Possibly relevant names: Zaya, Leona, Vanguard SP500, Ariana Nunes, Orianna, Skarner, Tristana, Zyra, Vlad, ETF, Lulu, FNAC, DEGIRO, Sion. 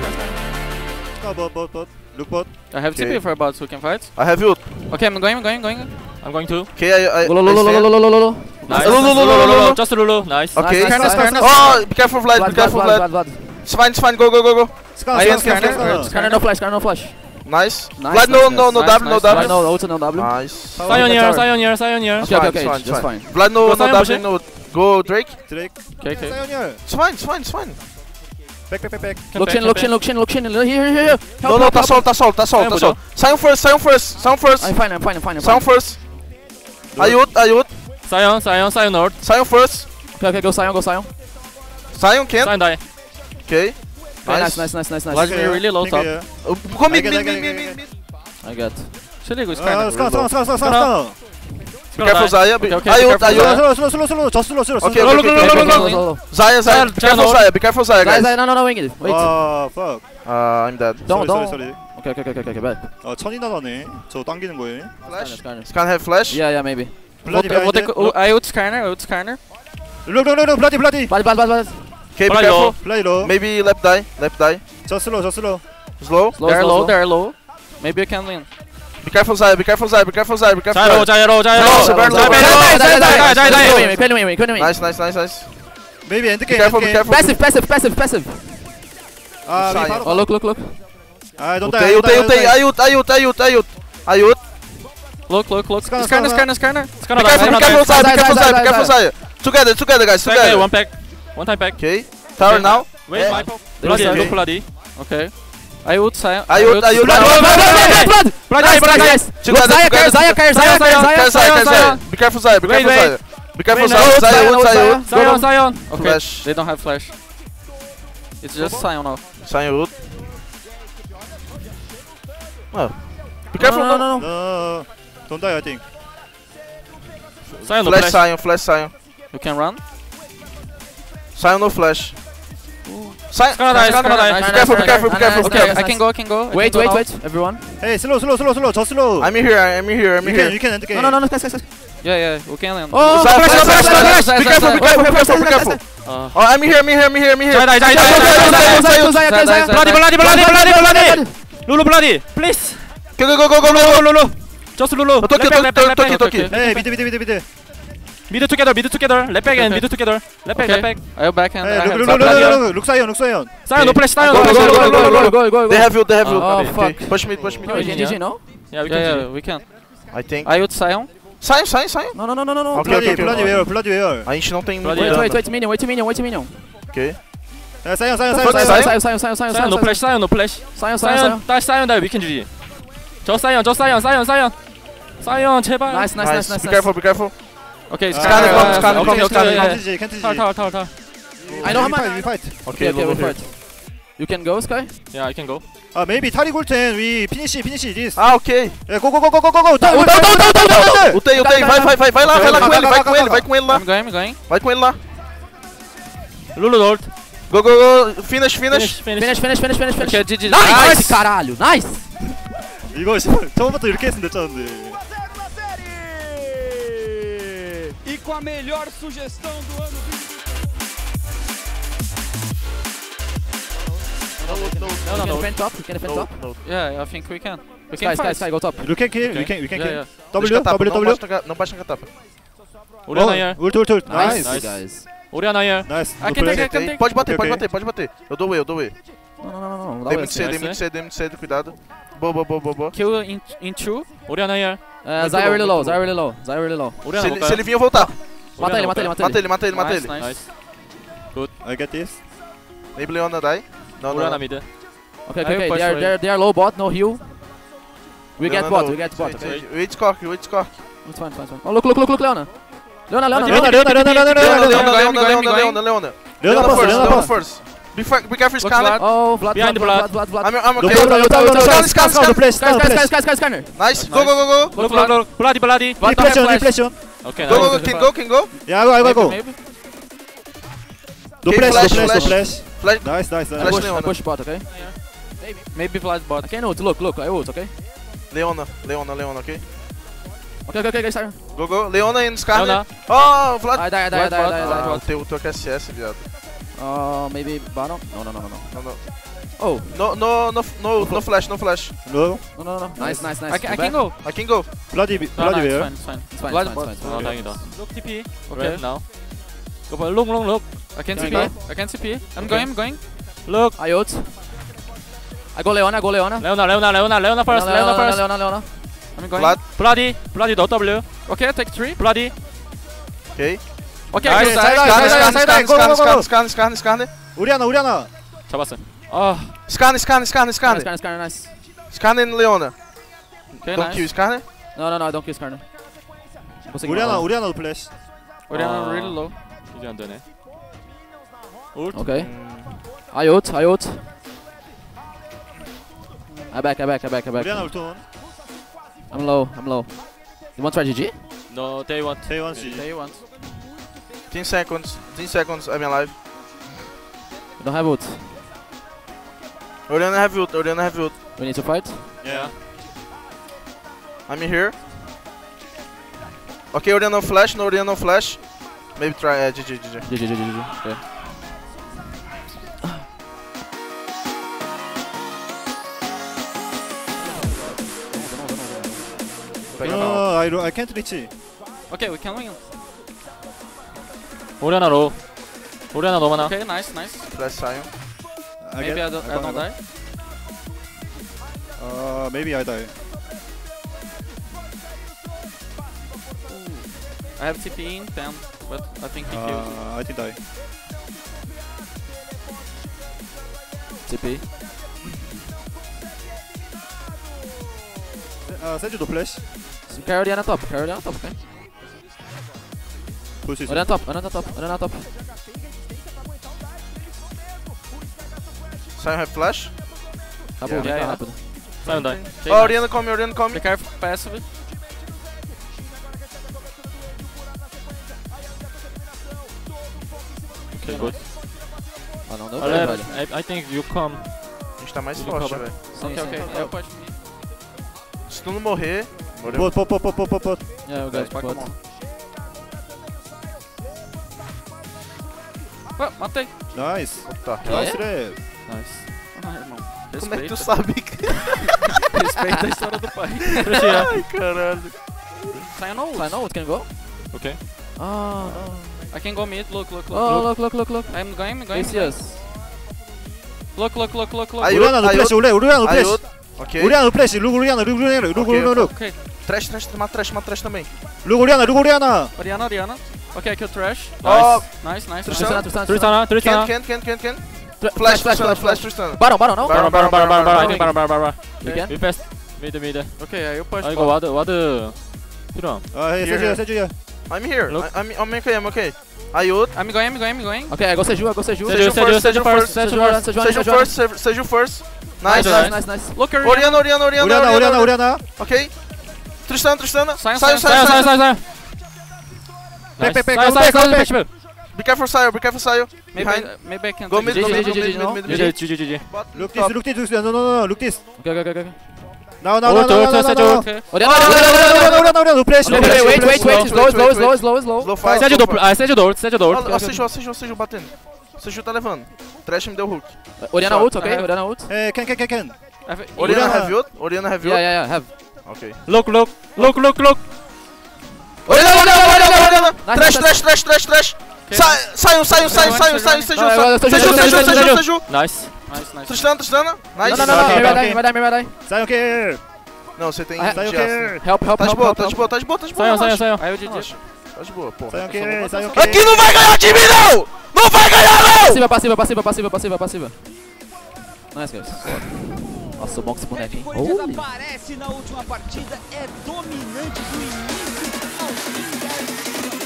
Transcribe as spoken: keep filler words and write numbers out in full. nice, nice, nice. Go bot, bot, bot. Look bot. I have T P for bots who can fight. I have ult. Okay, I'm going, I'm going, going. I'm going too. Okay, I, I, Lulu, I Lulu, Lulu, Lulu, Lulu. Nice. Lulu, Lulu, Lulu, Lulu. Just Lulu. Nice. Okay. Nice, nice, nice, nice. Oh, be careful of light, be careful of light. It's fine, it's fine, go, go, go, go. Scanner, no flash, scanner, no flash. Nice. Nice. No, no, no W, no W. No, also no W. Nice. Sion here, Sion here, Sion here. Okay, okay, okay, just fine. Vlad, no, no W, no. Go, Drake. Drake. Okay, okay. It's fine, it's fine, it's fine. Back, back, back, back. Lokshin, Lokshin, Lokshin, Lokshin. Here, here, here. No, no, that's all, that's all, that's all, that's all. Sion first, Sion first, Sion first. I'm fine, I'm fine, I'm fine. Sion first. I ult, I ult. Sion, Sion, Sion north. Sion first. Okay, okay, go Sion, go Sion. Sion can't. Sion die. Okay. Nice, nice, nice, nice, nice. Like me really low top. Go mid, mid, mid, mid, mid. I got. Should go Skarner? Skarner, Skarner, Skarner, Skarner. Be careful, Zaya. Be careful. Slow, slow, slow, just slow, slow. Okay, okay, okay. Zaya, Zaya. Be careful, Zaya. Be careful, Zaya, guys. Zaya, no, no, no, wait. Oh, fuck. Ah, I'm dead. Don't, don't. Okay, okay, okay, okay, bad. 아, 천이 나가네. 저 당기는 거예요. Flash. Skarner have flash? Yeah, yeah, maybe. I ult Skarner, I ult Skarner. Look, look, look, bloody, bloody. Bloody, bloody, bloody. Okay, be careful. Play low. Maybe left die, left die. Just slow, just slow. Slow? They're low, they're low. Maybe you can win. Be careful, Zaya, be careful, Zaya, be careful, Zaya, be careful. Zaya, Zaya, Zaya, Zaya, Zaya, Zaya, Zaya, Zaya. Nice, nice, nice, nice. Maybe end the game. Be careful, be careful. Passive, passive, passive, passive. Oh, look, look, look. I don't die, I don't die. I ult, I ult, I ult, I ult, I ult. Look, look, look. Skarner, Skarner, Skarner. Be careful, be careful, Zaya, be careful, Zaya, be careful, Zaya. Together, together, guys, together. One pack. One time back. Okay. Tower now. Wait, my bloody, I go bloody. Okay. I would say. I would. I would. Blood, blood, blood, blood. Nice. Zaya, Zaya, Zaya, Zaya, Zaya, Zaya. Be careful, Zaya. Be careful, Zaya. Be careful, Zaya. Zaya, Zaya, Zaya, Zaya. Okay. They don't have flash. It's just Zaya now. Zaya would. Oh. Be careful. No, no, no. Don't die, I think. Flash, Zaya, flash, Zaya. You can run. Sion no flash. Sion, Sion, be careful, be careful, be careful. Okay, I can go, I can go. Wait, wait, wait, everyone. Hey, slow, slow, slow, slow, just slow. I'm here, I'm here, I'm here. You can end the game. No, no, no, guys, guys, guys. Yeah, yeah, we can land. Oh, flash, flash, flash. Be careful, be careful, be careful, be careful. Oh, I'm here, I'm here, I'm here, I'm here. Die, die, die, die, die. Bloody, bloody, bloody, bloody, bloody. Lulu, bloody, please. Go, go, go, go, go, Lulu. Just Lulu. Toki, Toki, Toki. Hey, bite, bite, bite, bite. Middle together, middle together, left back and middle together, left back, left back. I'll backhand. Look, look, look, look, Sion, look, Sion. Sion, no flash, Sion, no flash, go, go, go, go, go. They have you, they have you. Oh fuck. Push me, push me. G G, no? Yeah, we can, we can. I think. I ult Sion. Sion, Sion, Sion. Não, não, não, não, não. Bloody, bloody wheel, bloody wheel. A gente não tem. Wait, wait, wait, minion, wait, minion, wait, minion. Ok. Sion, Sion, Sion, Sion, Sion, Sion, Sion. No flash, Sion, no flash. Sion, Sion, Sion. Sion, there, we can G G. Just Sion, just Sion, Sion, Sion. Sion, chepa. Nice, nice, nice, nice. Be careful, be careful. Okay, Skarner comes, Skarner comes, Skarner comes. Tower, tower, tower, tower. I know how much. We fight. Okay, okay, we fight. You can go, Sky? Yeah, I can go. Ah, maybe Tari Golden, we finish, finish this. Ah, okay. Go, go, go, go, go, go, go. Down, down, down, down, down. Utei, Utei, vai, vai, vai, vai lá, vai lá com ele, vai com ele, vai com ele lá. I'm going, I'm going. Vai com ele lá. Lulu Lord. Go, go, go. Finish, finish. Finish, finish, finish, finish, finish. Okay, G G. Nice, caralho, nice. 이거 처음부터 이렇게 했으면 됐었는데. E com a melhor sugestão do ano. No, no, no. Can defend top? Can defend top? Yeah, I think we can. We can fight. Sky, go top. You can kill. You can. You can kill. W, W, W. Não baixa a capa. Orianna here. Ult, ult, ult. Nice, guys. Orianna here. Nice. I can take, I can take. Pode bater, pode bater, pode bater. Eu dou E, eu dou E. Não, não, não, não. Dei muito cedo, dei muito cedo, dei muito cedo. Cuidado. Boa, boa, boa, boa, boa. Kill in, in two. Orianna here. Uh, Zyra really low, Zyra really low, Zyra really low. Se ele, se ele vir eu voltar. Mata ele, mata ele, mata ele, mata ele, mata ele. Nice. Good. I get this. Maybe Leona die. No, no. Orianna mid. Okay, okay, okay. They are, they are, they are low bot, no heal. We get bot, we get bot. Wait, scork, wait, scork. It's fine, fine, fine. Oh, look, look, look, look, Leona. Leona, Leona, Leona, Leona, Leona, Leona, Leona, Leona, Leona, Leona. Leona first. Be careful, Skarner. Oh, Vlad, Vlad, Vlad, Vlad, Vlad. I'm okay. Skarner, Skarner, Skarner, Skarner. Nice. Go, go, go, go. Bloody, bloody. Repression, repression. Okay. Go, go, go. Can go, can go. Yeah, I will go. Do flash, do flash, do flash. Flash. Nice, nice, nice. I push bot, okay? Maybe. Maybe Vlad bot. I can ult, look, look, I ult, okay? Leona, Leona, Leona, okay? Okay, okay, okay, Skarner. Go, go. Leona and Skarner. Oh, Vlad. I die, I die, I die, I die. Teu S S, viado. Uh, maybe bottom? No, no, no, no, no. no, no. Oh, no, no, no, no, no flash, no flash. No, no, no, no. Nice, nice, nice. I can, I can go. I can go. Bloody, no, bloody. No, it's fine, it's fine, it's fine, blood, it's fine. It's fine. Blood, it's fine. It's fine. Look T P. Okay, okay. Now. Go for long, long, look. I can C P. I can C P. I'm okay. going, I'm going. Look. I ult. I go Leona, I go Leona. Leona, Leona, Leona, Leona first. Leona, Leona first. Leona, Leona, Leona. I'm going. Blood. Bloody, bloody dot W. Okay, take three. Bloody. Okay. Okay, nice. Scan, scan, scan, scan, scan, scan. Orianna, Orianna. 잡았어. 아. Scan, scan, scan, scan. Scan, scan, nice. Scan in Leona. Okay, don't kill Scan. No, no, no, don't kill Scan. Orianna, Orianna flash. Orianna really low. 이제 안 되네. ult. Okay. I ult, I ult. I back, I back, I back, I back. Orianna ult on. I'm low, I'm low. You want to try G G? No, they want. They want G G. They want. ten seconds, ten seconds, I'm alive. You don't have ult. Orianna have ult, Orianna have ult. We need to fight? Yeah. I'm in here. Okay, Orianna flash, no Orianna flash. Maybe try uh, G G, G G. G G, G G, G G. Okay. No, I, I can't reach it. Okay, we can win. Orianna low. Orianna low mana. Okay, nice, nice. Flash Sion. I maybe I don't, I I don't die. Uh, maybe I die. Ooh. I have T P in ten, but I think he uh, killed. I did die. T P. Uh, send you the flash. Carry Orianna top, carry Orianna top, okay? Orianna top, Orianna top, Orianna top. Sion have flash? Acabou, yeah, yeah, rápido. Sion die. Oh, Orianna come, Orianna come. They carry passive. Okay, good. Ah, não deu pra, velho. I, I think you come. A gente tá mais forte, velho. Ok, ok. Eu posso me... Se tu não morrer... Pô, pô, pô, pô, pô, pô, pô. É, eu ganho, pô. Ué, matei. Nice. Puta, que nice, é? Nice. Ah, irmão. Respeita. Como é que tu sabe? Respeita a história do pai. Ai, caralho. Sai no ult. Sai no ult, can you go? Ok. Ah, oh. I can go mid, look, look, look. Oh, look, look, look, look. I'm going, I'm going. Yes, yes. Look, look, look, look, look. Orianna no flash, Orianna no flash. Ok. Orianna no flash, Lulu, Orianna, Lulu, Orianna, Lulu, Orianna, Lulu. Ok. Trash, trash, mata trash, mata trash também. Lulu, Orianna, Lulu, Orianna. Orianna, Orianna. Ok, kill trash. Nice. Nice, nice. Tristana, Tristana, Tristana. Can, can, can, can. Flash, flash, flash, flash, Tristana. Baron, Baron, não? Baron, Baron, Baron, Baron, Baron, Baron, Baron, Baron. You can? We passed. Mid, mid. Ok, aí eu push. Aí go, what, what? Pirão. Ah, Seju, Seju. I'm here. I'm, I'm okay, I'm okay. I ult. I'm going, I'm going, I'm going. Ok, go Seju, go Seju. Seju first, Seju first, Seju first, Seju first. Nice, nice, nice, nice. Look, Orianna, Orianna, Orianna, Orianna, Orianna. Ok. Tristana, Tristana. Sai, sai, sai, sai, sai, sai. Nice. Back, back, back, back, back, back. Be careful, Sion, be careful, Sion. Maybe, uh, maybe I can go mid, go mid, go mid, go mid, go mid. Look this, look this, no, no, no, look this. Okay, okay, okay. No, no, no, no, no, no. Orianna, Orianna, Orianna, flash. Wait, wait, wait, slow, slow, slow, slow, slow. Acende o Dort, acende o Dort. Acende o Dort, acende o batendo. Acende o tá levando. Trash me deu hook. Orianna ult, ok? Orianna ult. Eh, can, can, can, can. Orianna have ult? Orianna have ult? Yeah, yeah, yeah, have. Okay. Look, look, look, look, look. Orianna, Orianna, Orianna, Orianna! Trash, trash, trash, trash, trash! Saiu, saiu, saiu, saiu, saiu, Seju, Seju, Seju, Seju, Seju! Nice! Tristana, Tristana! Nice! Não, não, não, vai dar, vai dar! Sai o que? Não, você tem... Sai o que? Help, help, help! Tá de boa, tá de boa, tá de boa, tá de boa! Saiu, saiu, saiu! Tá de boa, porra! Sai o que? Sai o que? Aqui não vai ganhar time, não! Não vai ganhar, não! Passiva, passiva, passiva, passiva, passiva, passiva! Nice, guys! Nossa, o bom que esse boneco, hein? Desaparece na última partida, é dominante do início.